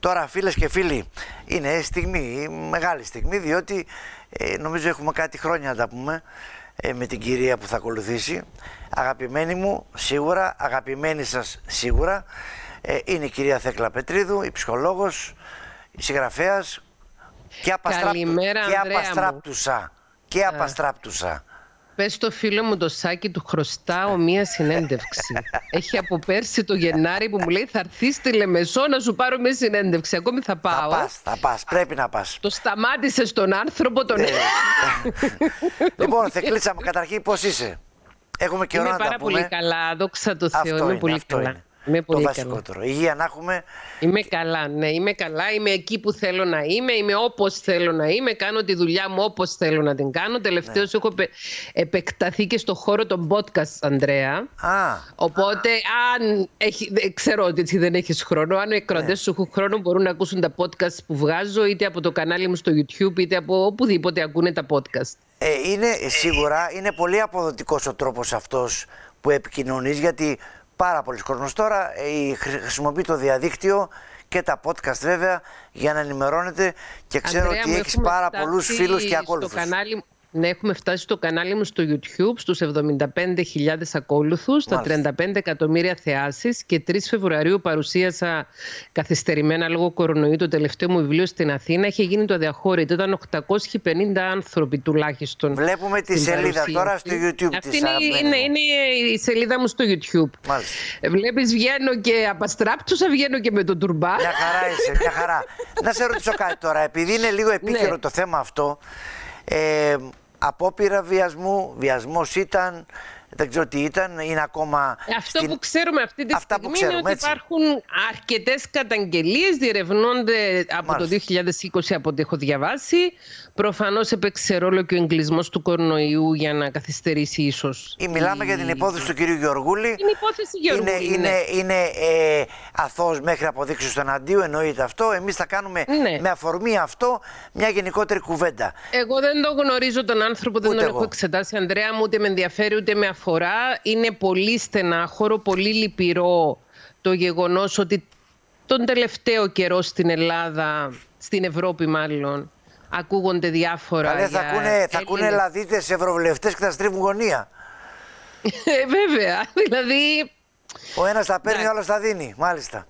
Τώρα, φίλες και φίλοι, είναι στιγμή, μεγάλη στιγμή, διότι νομίζω έχουμε κάτι χρόνια να τα πούμε με την κυρία που θα ακολουθήσει. Αγαπημένη μου σίγουρα, αγαπημένη σας σίγουρα, είναι η κυρία Θέκλα Πετρίδου, η ψυχολόγος, η συγγραφέας και, απαστράπτουσα. Πες στο φίλο μου το Σάκη, του χρωστάω μία συνέντευξη. Έχει από πέρσι το Γενάρη που μου λέει θα έρθει στη Λεμεσό να σου πάρω μία συνέντευξη. Ακόμη θα πάω. Θα πας, πρέπει να πας. Το σταμάτησες τον άνθρωπο τον Λοιπόν, Θεκλίτσαμε, καταρχήν πώς είσαι? Έχουμε καιρό να τα πούμε. Είμαι πάρα πολύ καλά, δόξα τω Θεώ, είμαι πολύ καλά. Είμαι πολύ καλά. Το βασικότερο. Υγεία να έχουμε. Είμαι καλά, ναι, είμαι καλά. Είμαι εκεί που θέλω να είμαι. Είμαι όπως θέλω να είμαι. Κάνω τη δουλειά μου όπως θέλω να την κάνω. Τελευταίως έχω επεκταθεί και στο χώρο των podcast, Ανδρέα. Οπότε, αν ξέρω ότι δεν έχεις χρόνο, αν οι εκροντές σου έχουν χρόνο, μπορούν να ακούσουν τα podcast που βγάζω, είτε από το κανάλι μου στο YouTube, είτε από οπουδήποτε ακούνε τα podcast. Σίγουρα είναι πολύ αποδοτικός ο τρόπος αυτός που επικοινωνείς, γιατί πάρα πολλοί κόσμος τώρα χρησιμοποιεί το διαδίκτυο και τα podcast βέβαια για να ενημερώνεται, και ξέρω, Ανδρέα, ότι έχεις πάρα πολλούς φίλους και ακόλουθους. Ναι, έχουμε φτάσει στο κανάλι μου στο YouTube, στους 75.000 ακόλουθους, στα 35 εκατομμύρια θεάσεις, και 3 Φεβρουαρίου παρουσίασα καθυστερημένα λόγω κορονοϊού το τελευταίο μου βιβλίο στην Αθήνα. Είχε γίνει το αδιαχώρητο, ήταν 850 άνθρωποι τουλάχιστον. Βλέπουμε τη σελίδα παρουσία τώρα στο YouTube. Αυτή είναι η σελίδα μου στο YouTube. Μάλιστα. Βλέπεις, βγαίνω και απαστράπτουσα, βγαίνω και με τον τουρμπά. Μια χαρά είσαι, μια χαρά. Να σε ρωτήσω κάτι τώρα, επειδή είναι λίγο επίκαιρο το θέμα αυτό. Απόπειρα βιασμού, βιασμός ήταν, δεν ξέρω τι ήταν, είναι ακόμα... που ξέρουμε αυτή τη στιγμή είναι ότι υπάρχουν αρκετές καταγγελίες, διερευνώνται από το 2020, από ό,τι έχω διαβάσει. Προφανώς έπαιξε ρόλο και ο εγκλεισμός του κορονοϊού για να καθυστερήσει ίσως. Μιλάμε για την υπόθεση του κυρίου Γεωργούλη. Την υπόθεση Γεωργούλη. Είναι αθώος μέχρι αποδείξεις του εναντίου, εννοείται αυτό. Εμείς θα κάνουμε με αφορμή αυτό μια γενικότερη κουβέντα. Εγώ δεν τον γνωρίζω τον άνθρωπο, δεν τον έχω εξετάσει, Ανδρέα μου, ούτε με ενδιαφέρει, ούτε με αφορά. Είναι πολύ στενάχωρο, πολύ λυπηρό το γεγονός ότι τον τελευταίο καιρό στην Ελλάδα, στην Ευρώπη μάλλον, ακούγονται διάφορα. Καλέ, θα ακούνε Ελλαδίτες ευρωβουλευτές και θα στρίβουν γωνία. Βέβαια, δηλαδή... Ο ένας τα παίρνει, ο άλλος τα δίνει, μάλιστα.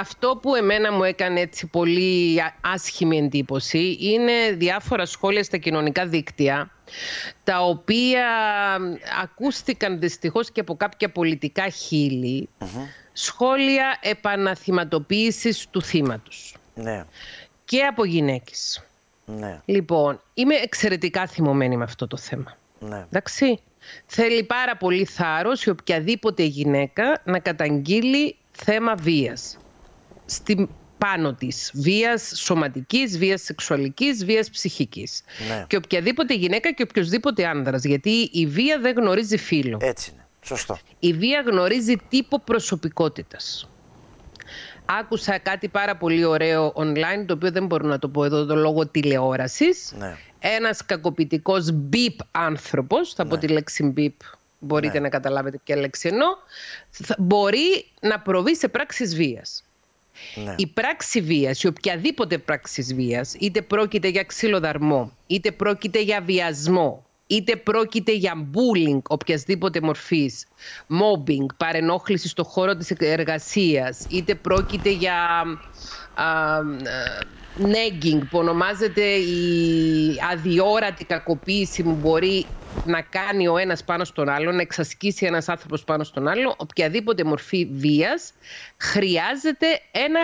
Αυτό που εμένα μου έκανε έτσι πολύ άσχημη εντύπωση είναι διάφορα σχόλια στα κοινωνικά δίκτυα, τα οποία ακούστηκαν δυστυχώς και από κάποια πολιτικά χείλη, σχόλια επαναθυματοποίησης του θύματος. Ναι. Και από γυναίκες. Ναι. Λοιπόν, είμαι εξαιρετικά θυμωμένη με αυτό το θέμα. Ναι. Εντάξει. Θέλει πάρα πολύ θάρρος η οποιαδήποτε γυναίκα να καταγγείλει θέμα βίας. Στην πάνω της. Βίας σωματικής, βίας σεξουαλικής, βίας ψυχικής. Ναι. Και οποιαδήποτε γυναίκα και οποιοδήποτε άνδρας. Γιατί η βία δεν γνωρίζει φύλο. Έτσι είναι. Σωστό. Η βία γνωρίζει τύπο προσωπικότητας. Άκουσα κάτι πάρα πολύ ωραίο online, το οποίο δεν μπορώ να το πω εδώ, το λόγο τηλεόρασης. Ναι. Ένας κακοποιητικός μπιπ άνθρωπος, θα πω τη λέξη μπιπ, μπορείτε να καταλάβετε ποια λέξη εννοώ, μπορεί να προβεί σε πράξεις βίας. Ναι. Η πράξη βίας, η οποιαδήποτε πράξη βίας, είτε πρόκειται για ξυλοδαρμό, είτε πρόκειται για βιασμό, είτε πρόκειται για bullying οποιασδήποτε μορφής, mobbing, παρενόχληση στο χώρο της εργασίας, είτε πρόκειται για nagging που ονομάζεται η αδιόρατη κακοποίηση που μπορεί να κάνει ο ένας πάνω στον άλλο, να εξασκήσει ένας άνθρωπος πάνω στον άλλο, οποιαδήποτε μορφή βίας χρειάζεται ένα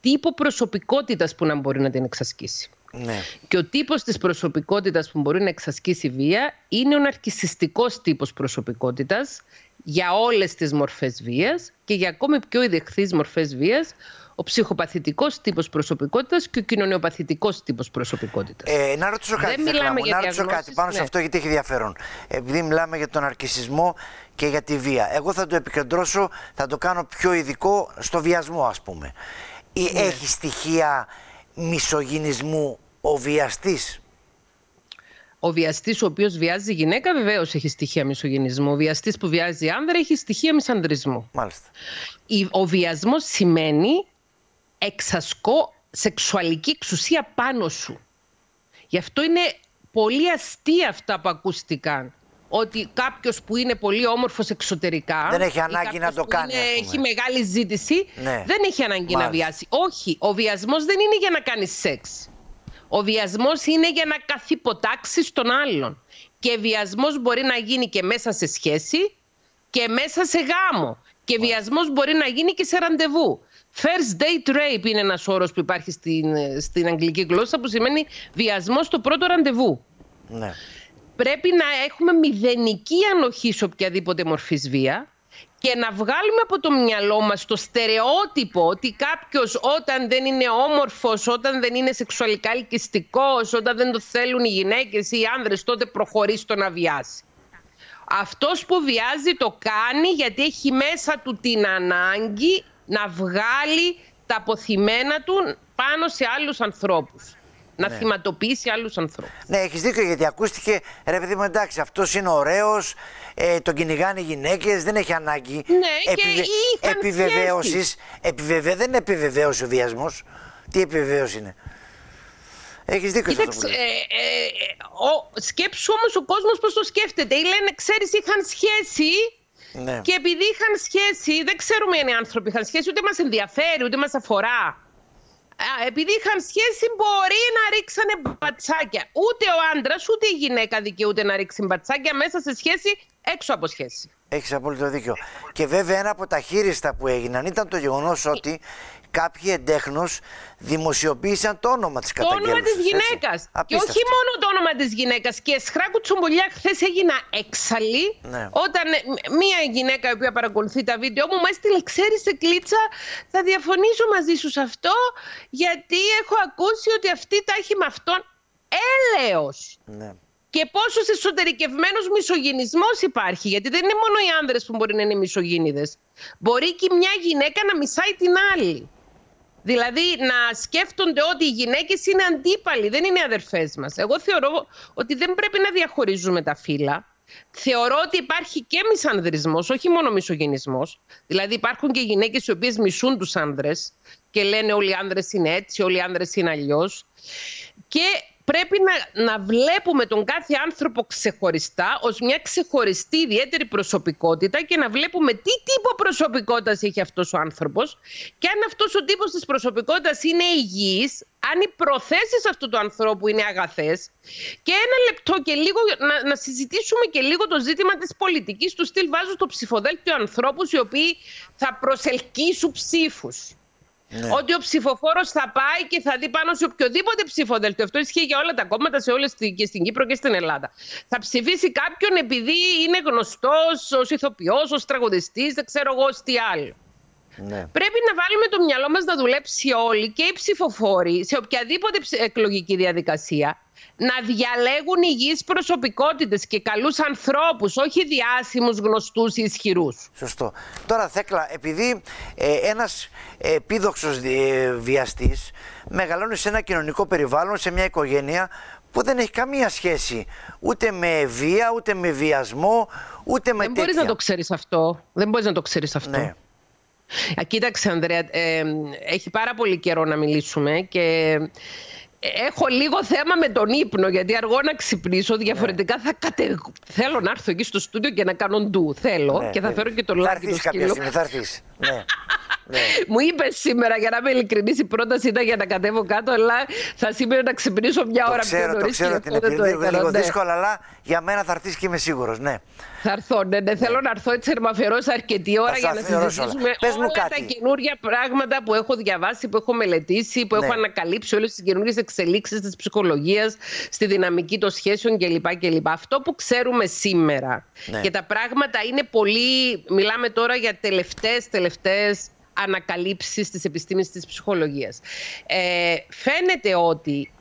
τύπο προσωπικότητας που να μπορεί να την εξασκήσει. Ναι. Και ο τύπος της προσωπικότητας που μπορεί να εξασκήσει βία είναι ο ναρκισσιστικός τύπος προσωπικότητας για όλες τις μορφές βίας, και για ακόμη πιο ιδεχθείς μορφές βίας ο ψυχοπαθητικός τύπος προσωπικότητας και ο κοινωνιοπαθητικός τύπος προσωπικότητας. Να ρωτήσω κάτι, πάνω σε αυτό, γιατί έχει ενδιαφέρον. Επειδή μιλάμε για τον ναρκισσισμό και για τη βία, εγώ θα το επικεντρώσω, θα το κάνω πιο ειδικό στο βιασμό, ας πούμε. Έχει στοιχεία μισογυνισμού ο βιαστής? Ο βιαστής ο οποίος βιάζει γυναίκα βεβαίως έχει στοιχεία μισογενισμού. Ο βιαστής που βιάζει άνδρα έχει στοιχεία μισανδρισμού. Μάλιστα. Ο βιασμός σημαίνει εξασκώ σεξουαλική εξουσία πάνω σου. Γι' αυτό είναι πολύ αστεία αυτά που ακούστηκαν. Ότι κάποιος που είναι πολύ όμορφος εξωτερικά... δεν έχει ανάγκη να το κάνει. Έχει μεγάλη ζήτηση, ναι. Δεν έχει ανάγκη να βιάσει. Όχι, ο βιασμός δεν είναι για να κάνει σεξ. Ο βιασμός είναι για να καθυποτάξεις τον άλλον. Και βιασμός μπορεί να γίνει και μέσα σε σχέση και μέσα σε γάμο. Και βιασμός μπορεί να γίνει και σε ραντεβού. First date rape είναι ένας όρος που υπάρχει στην αγγλική γλώσσα που σημαίνει βιασμός στο πρώτο ραντεβού. Ναι. Πρέπει να έχουμε μηδενική ανοχή σε οποιαδήποτε μορφής βία και να βγάλουμε από το μυαλό μας το στερεότυπο ότι κάποιος όταν δεν είναι όμορφος, όταν δεν είναι σεξουαλικά ελκυστικός, όταν δεν το θέλουν οι γυναίκες ή οι άνδρες, τότε προχωρεί στο να βιάσει. Αυτός που βιάζει το κάνει γιατί έχει μέσα του την ανάγκη να βγάλει τα αποθυμένα του πάνω σε άλλους ανθρώπους. Να θυματοποιήσει άλλους ανθρώπους. Ναι, έχεις δίκιο, γιατί ακούστηκε ρε παιδί μου, εντάξει, αυτός είναι ωραίος, τον κυνηγάνε οι γυναίκες, δεν έχει ανάγκη επιβεβαίωσης. Δεν είναι επιβεβαίωση ο βιασμός. Τι επιβεβαίωση είναι? Έχεις δίκιο. Κοίταξε, σκέψου όμως ο κόσμος πώς το σκέφτεται. Ή λένε, ξέρεις, είχαν σχέση. Ναι. Και επειδή είχαν σχέση, δεν ξέρουμε αν οι άνθρωποι είχαν σχέση, ούτε μας ενδιαφέρει, ούτε μας αφορά. Επειδή είχαν σχέση, μπορεί να ρίξανε μπατσάκια. Ούτε ο άντρας, ούτε η γυναίκα δικαιούται να ρίξει μπατσάκια μέσα σε σχέση, έξω από σχέση. Έχεις απόλυτο δίκιο. Και βέβαια, ένα από τα χείριστα που έγιναν ήταν το γεγονός ότι κάποιοι εντέχνως δημοσιοποίησαν το όνομα της καταγγέλουσας. Το όνομα της γυναίκας. Και όχι μόνο το όνομα της γυναίκας. Και σχρά κουτσομπολιά, χθες έγινα έξαλλη. Ναι. Όταν μία γυναίκα η οποία παρακολουθεί τα βίντεο μου έστειλε, ξέρεις, Κλίτσα, θα διαφωνήσω μαζί σου σε αυτό, γιατί έχω ακούσει ότι αυτή τα έχει με αυτόν. Έλεος. Ναι. Και πόσος εσωτερικευμένος μισογενισμός υπάρχει. Γιατί δεν είναι μόνο οι άνδρες που μπορεί να είναι μισογένιδες. Μπορεί και μια γυναίκα να μισάει την άλλη. Δηλαδή να σκέφτονται ότι οι γυναίκες είναι αντίπαλοι, δεν είναι αδερφές μας. Εγώ θεωρώ ότι δεν πρέπει να διαχωρίζουμε τα φύλα. Θεωρώ ότι υπάρχει και μισανδρισμός, όχι μόνο μισογενισμός. Δηλαδή υπάρχουν και γυναίκες οι οποίες μισούν τους άνδρες και λένε όλοι οι άνδρες είναι έτσι, όλοι οι άνδρες είναι αλλιώς. Και πρέπει να βλέπουμε τον κάθε άνθρωπο ξεχωριστά, ως μια ξεχωριστή ιδιαίτερη προσωπικότητα και να βλέπουμε τι τύπο προσωπικότητας έχει αυτός ο άνθρωπος και αν αυτός ο τύπος της προσωπικότητας είναι υγιής, αν οι προθέσεις αυτού του ανθρώπου είναι αγαθές. Και ένα λεπτό και λίγο να συζητήσουμε και λίγο το ζήτημα της πολιτικής του στυλ. Βάζω στο ψηφοδέλτιο ανθρώπους οι οποίοι θα προσελκύσουν ψήφους. Ναι. Ότι ο ψηφοφόρος θα πάει και θα δει πάνω σε οποιοδήποτε ψηφοδέλτιο. Αυτό ισχύει για όλα τα κόμματα, σε όλες, και στην Κύπρο και στην Ελλάδα. Θα ψηφίσει κάποιον επειδή είναι γνωστός ως ηθοποιός, ως τραγουδιστής, δεν ξέρω εγώ τι άλλο. Ναι. Πρέπει να βάλουμε το μυαλό μας να δουλέψει όλοι και οι ψηφοφόροι σε οποιαδήποτε εκλογική διαδικασία να διαλέγουν υγιείς προσωπικότητες και καλούς ανθρώπους, όχι διάσημους, γνωστούς ή ισχυρούς. Σωστό. Τώρα, Θέκλα, επειδή ένας επίδοξος βιαστής μεγαλώνει σε ένα κοινωνικό περιβάλλον, σε μια οικογένεια που δεν έχει καμία σχέση ούτε με βία, ούτε με βιασμό, ούτε με τέτοια. Δεν μπορείς να το ξέρεις αυτό. Δεν μπορείς να το ξέρεις αυτό. Ναι. Κοίταξε, Ανδρέα, έχει πάρα πολύ καιρό να μιλήσουμε και... έχω λίγο θέμα με τον ύπνο, γιατί αργό να ξυπνήσω. Διαφορετικά θα θέλω να έρθω εκεί στο στούντιο και να κάνω ντου. Θέλω και θα φέρω και τον Λάκη. Θα έρθεις κάποια στιγμή, θα έρθεις. Μου είπε σήμερα, για να είμαι ειλικρινής, η πρόταση ήταν για να κατέβω κάτω, αλλά θα σήμερα να ξυπνήσω μια ώρα πιο νωρίς. Το ξέρω, την επιλογή λίγο δύσκολη, αλλά για μένα θα έρθεις και είμαι σίγουρος. Θα έρθω, θέλω να έρθω έτσι, να αφιερώσω αρκετή ώρα για να συζητήσουμε όλα τα καινούργια πράγματα που έχω διαβάσει, που έχω μελετήσει, που έχω ανακαλύψει, όλες τις καινούργιες εξελίξεις της ψυχολογίας, στη δυναμική των σχέσεων κλπ. Αυτό που ξέρουμε σήμερα και τα πράγματα είναι πολύ. Μιλάμε τώρα για τελευταίες ανακαλύψεις της επιστήμης της ψυχολογίας. Φαίνεται ότι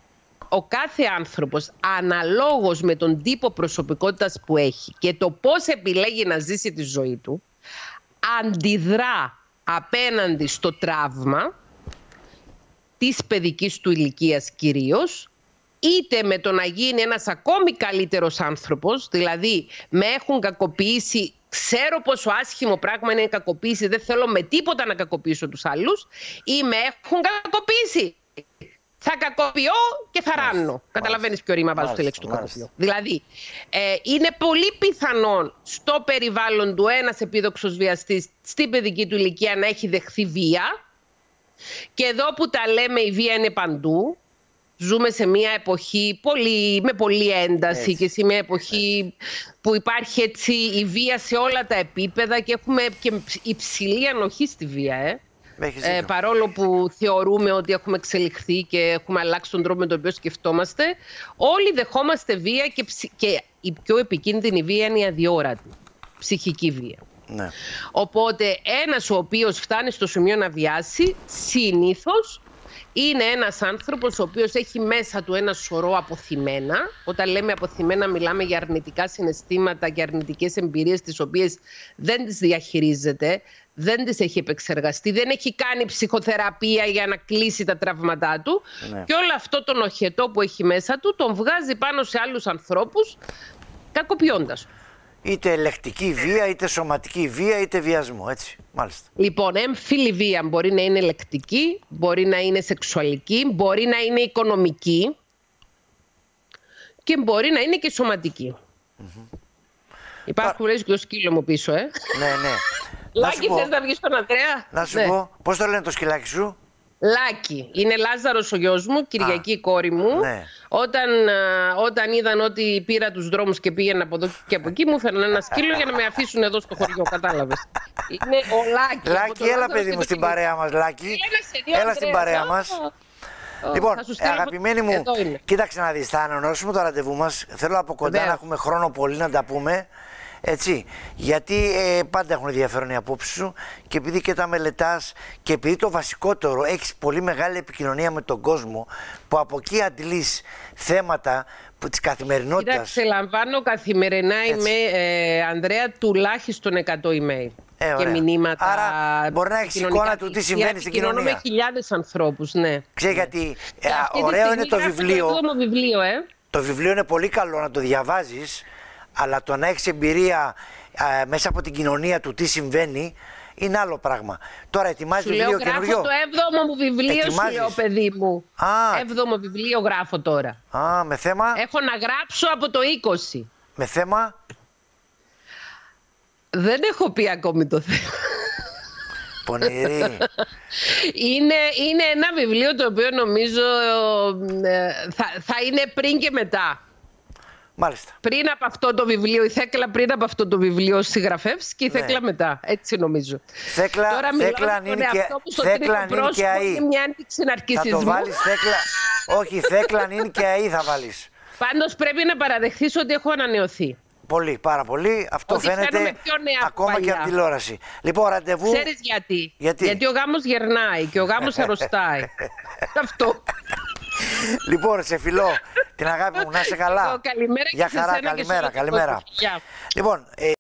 ο κάθε άνθρωπος, αναλόγως με τον τύπο προσωπικότητας που έχει και το πώς επιλέγει να ζήσει τη ζωή του, αντιδρά απέναντι στο τραύμα της παιδικής του ηλικίας κυρίως είτε με το να γίνει ένας ακόμη καλύτερος άνθρωπος, δηλαδή με έχουν κακοποιήσει, ξέρω πόσο άσχημο πράγμα είναι η κακοποίηση, δεν θέλω με τίποτα να κακοποιήσω τους άλλους, ή με έχουν κακοποιήσει. Θα κακοποιώ και θα ράνω. Καταλαβαίνεις ποιο ρήμα βάζω στη λέξη του κακοποιώ. Δηλαδή, είναι πολύ πιθανόν στο περιβάλλον του ένας επίδοξος βιαστής στην παιδική του ηλικία να έχει δεχθεί βία. Και εδώ που τα λέμε, η βία είναι παντού. Ζούμε σε μια εποχή με πολλή ένταση, έτσι, και σε μια εποχή, έτσι, που υπάρχει έτσι η βία σε όλα τα επίπεδα και έχουμε και υψηλή ανοχή στη βία. Παρόλο που θεωρούμε ότι έχουμε εξελιχθεί και έχουμε αλλάξει τον τρόπο με τον οποίο σκεφτόμαστε, όλοι δεχόμαστε βία και η πιο επικίνδυνη βία είναι η αδιόρατη, ψυχική βία. Ναι. Οπότε ένας ο οποίος φτάνει στο σημείο να βιάσει, συνήθως είναι ένας άνθρωπος ο οποίος έχει μέσα του ένα σωρό αποθυμένα. Όταν λέμε αποθυμένα, μιλάμε για αρνητικά συναισθήματα και αρνητικές εμπειρίες, τις οποίες δεν τις διαχειρίζεται, δεν τις έχει επεξεργαστεί, δεν έχει κάνει ψυχοθεραπεία για να κλείσει τα τραύματά του. Ναι. Και όλο αυτό τον οχετό που έχει μέσα του τον βγάζει πάνω σε άλλους ανθρώπους, κακοποιώντας. Είτε ελεκτική βία, είτε σωματική βία, είτε βιασμό, έτσι, μάλιστα. Λοιπόν, έμφυλη βία μπορεί να είναι ελεκτική, μπορεί να είναι σεξουαλική, μπορεί να είναι οικονομική και μπορεί να είναι και σωματική. Υπάρχουν, λες, και το σκύλο μου πίσω, Ναι. Λάκη, θες να βγεις στον Ανδρέα? Να σου πω, πώς το λένε το σκυλάκι σου? Λάκη. Είναι Λάζαρος ο γιος μου, Κυριακή η κόρη μου. Ναι. Όταν είδαν ότι πήρα τους δρόμους και πήγαινα από εδώ και από εκεί, μου έφεραν ένα σκύλο για να με αφήσουν εδώ στο χωριό. Κατάλαβες. Είναι ο Λάκης. Λάκη, έλα παιδί μου στην παρέα μας, Λάκη. Έλα στην παρέα μας. Λοιπόν, αγαπημένη μου, κοίταξε να δεις, θα ανανεώσουμε το ραντεβού μας. Θέλω από κοντά να έχουμε χρόνο πολύ να τα πούμε. Έτσι, γιατί πάντα έχουν ενδιαφέρον οι απόψεις σου και επειδή και τα μελετάς και επειδή το βασικότερο έχεις πολύ μεγάλη επικοινωνία με τον κόσμο που από εκεί αντλείς θέματα της καθημερινότητας. Κοίταξε, λαμβάνω καθημερινά, έτσι, είμαι Ανδρέα τουλάχιστον 100 email. Και μηνύματα. Άρα μπορεί να έχει εικόνα του τι συμβαίνει στην κοινωνία. Επικοινωνώ με χιλιάδες ανθρώπους, ναι. Ξέρετε, γιατί ωραίο είναι το βιβλίο. Το βιβλίο είναι πολύ καλό να το διαβάζεις. Αλλά το να έχεις εμπειρία μέσα από την κοινωνία του τι συμβαίνει είναι άλλο πράγμα. Τώρα ετοιμάζεις βιβλίο καινούριο. Γράφω το 7ο μου βιβλίο, σου λέω, παιδί μου. 7ο βιβλίο γράφω τώρα. Με θέμα. Έχω να γράψω από το 20. Με θέμα. Δεν έχω πει ακόμη το θέμα. Πονηρή. Είναι ένα βιβλίο το οποίο νομίζω θα είναι πριν και μετά. Μάλιστα. Πριν από αυτό το βιβλίο, η Θέκλα πριν από αυτό το βιβλίο συγγραφεύς και η Θέκλα μετά. Έτσι νομίζω. Θέκλα, τώρα μιλάω στον εαυτό μου στο τρίτο πρόσωπο, είναι μια αντιξεναρκισισμού. Θα το βάλεις Θέκλα. Όχι, Θέκλα είναι και ΑΕΗ θα βάλεις. Πάντως πρέπει να παραδεχθείς ότι έχω ανανεωθεί. Πολύ, πάρα πολύ. Αυτό ότι φαίνεται ακόμα και από τηλεόραση. Λοιπόν, ραντεβού. Ξέρεις γιατί? Γιατί ο γάμος γερνάει και ο γάμος αρρωστάει. Αυτό. Λοιπόν, σε φιλώ, την αγάπη μου, να είσαι καλά. Καλημέρα. Για χαρά, καλημέρα.